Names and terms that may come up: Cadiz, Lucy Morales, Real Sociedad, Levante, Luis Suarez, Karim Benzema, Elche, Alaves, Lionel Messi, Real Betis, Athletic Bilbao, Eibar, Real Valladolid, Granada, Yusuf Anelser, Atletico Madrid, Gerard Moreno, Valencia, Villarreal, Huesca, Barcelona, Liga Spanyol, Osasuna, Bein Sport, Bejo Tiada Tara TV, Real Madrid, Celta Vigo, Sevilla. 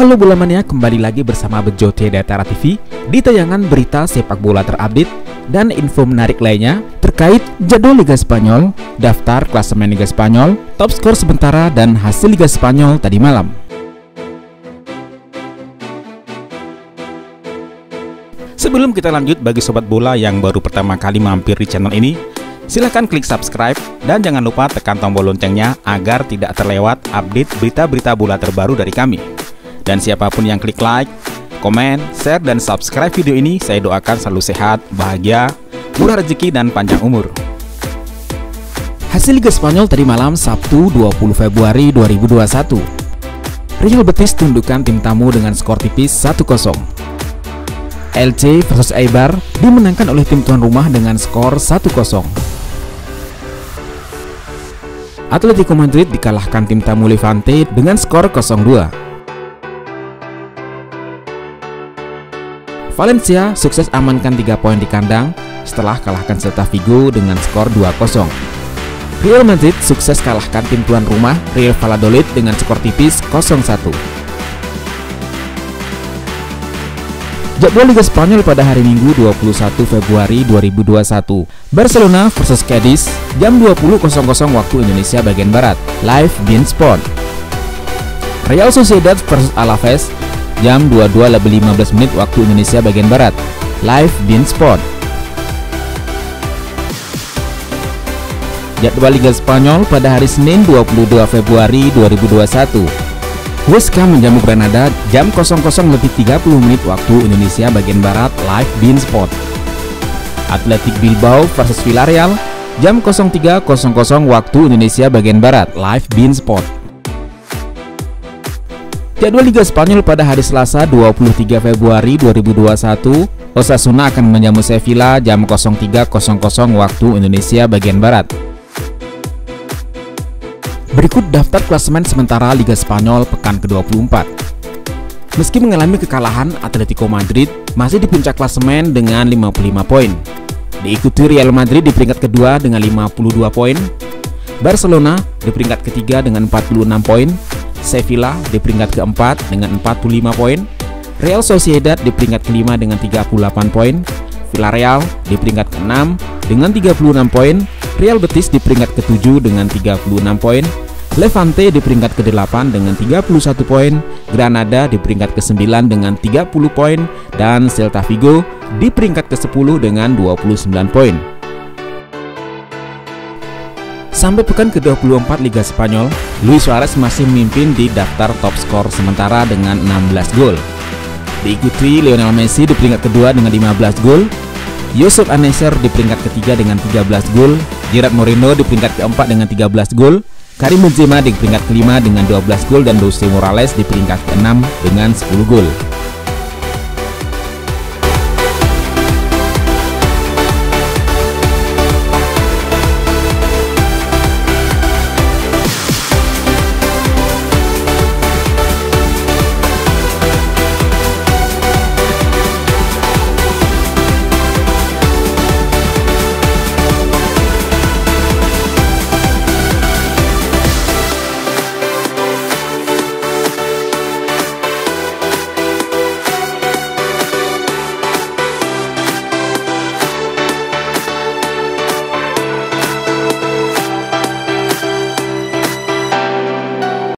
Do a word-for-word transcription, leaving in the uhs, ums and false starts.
Halo bola mania, kembali lagi bersama Bejo Tiada Tara T V di tayangan berita sepak bola terupdate dan info menarik lainnya terkait jadwal Liga Spanyol, daftar klasemen Liga Spanyol, top skor sementara dan hasil Liga Spanyol tadi malam. Sebelum kita lanjut, bagi sobat bola yang baru pertama kali mampir di channel ini, silahkan klik subscribe dan jangan lupa tekan tombol loncengnya agar tidak terlewat update berita-berita bola terbaru dari kami. Dan siapapun yang klik like, komen, share, dan subscribe video ini, saya doakan selalu sehat, bahagia, murah rezeki, dan panjang umur. Hasil Liga Spanyol tadi malam Sabtu dua puluh Februari dua ribu dua puluh satu. Real Betis tundukkan tim tamu dengan skor tipis satu kosong. Elche versus Eibar dimenangkan oleh tim tuan rumah dengan skor satu kosong. Atletico Madrid dikalahkan tim tamu Levante dengan skor nol dua. Valencia sukses amankan tiga poin di kandang setelah kalahkan Celta Vigo dengan skor dua kosong. Real Madrid sukses kalahkan tim tuan rumah Real Valladolid dengan skor tipis nol satu. Jadwal Liga Spanyol pada hari Minggu dua puluh satu Februari dua ribu dua puluh satu. Barcelona versus Cadiz jam dua puluh waktu Indonesia bagian barat, live Bein Sport. Real Sociedad versus Alaves jam dua puluh dua lebih lima belas menit waktu Indonesia bagian barat, live Bein Sport. Jadwal Liga Spanyol pada hari Senin dua puluh dua Februari dua ribu dua puluh satu. Huesca menjamu Granada jam nol nol lebih tiga puluh menit waktu Indonesia bagian barat, live Bein Sport. Athletic Bilbao versus Villarreal jam nol tiga waktu Indonesia bagian barat, live Bein Sport. Jadwal Liga Spanyol pada hari Selasa dua puluh tiga Februari dua ribu dua puluh satu, Osasuna akan menjamu Sevilla jam nol tiga waktu Indonesia bagian barat. Berikut daftar klasemen sementara Liga Spanyol pekan ke dua puluh empat. Meski mengalami kekalahan, Atletico Madrid masih di puncak klasemen dengan lima puluh lima poin. Diikuti Real Madrid di peringkat kedua dengan lima puluh dua poin, Barcelona di peringkat ketiga dengan empat puluh enam poin, Sevilla di peringkat keempat dengan empat puluh lima poin, Real Sociedad di peringkat kelima dengan tiga puluh delapan poin, Villarreal di peringkat keenam dengan tiga puluh enam poin, Real Betis di peringkat ketujuh dengan tiga puluh enam poin, Levante di peringkat kedelapan dengan tiga puluh satu poin, Granada di peringkat kesembilan dengan tiga puluh poin, dan Celta Vigo di peringkat kesepuluh dengan dua puluh sembilan poin. Sampai pekan ke dua puluh empat Liga Spanyol, Luis Suarez masih memimpin di daftar top skor sementara dengan enam belas gol. Diikuti Lionel Messi di peringkat kedua dengan lima belas gol, Yusuf Anelser di peringkat ketiga dengan tiga belas gol, Gerard Moreno di peringkat keempat dengan tiga belas gol, Karim Benzema di peringkat kelima dengan dua belas gol, dan Lucy Morales di peringkat keenam dengan sepuluh gol.